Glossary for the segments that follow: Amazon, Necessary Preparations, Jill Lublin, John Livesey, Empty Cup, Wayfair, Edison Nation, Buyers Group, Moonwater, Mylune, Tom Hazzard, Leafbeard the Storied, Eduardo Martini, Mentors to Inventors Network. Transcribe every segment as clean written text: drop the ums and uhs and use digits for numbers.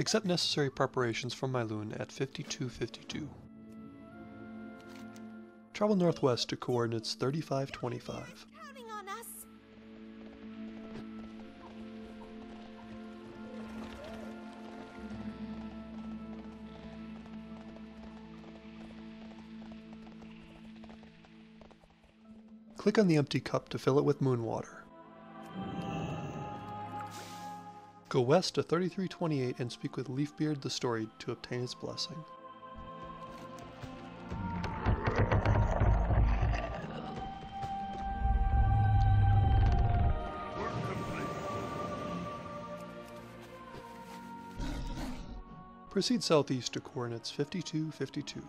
Accept necessary preparations from Mylune at 5252. Travel northwest to coordinates 3525. Counting on us. Click on the empty cup to fill it with Moonwater. Go west to 3328 and speak with Leafbeard the Storied to obtain his blessing. Proceed southeast to coordinates 5252.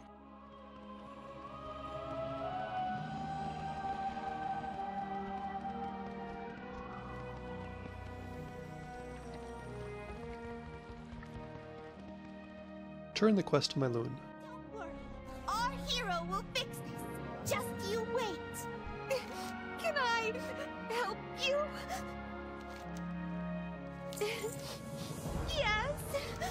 Turn the quest to Mylune. Don't worry, our hero will fix this. Just you wait. Can I help you? Yes.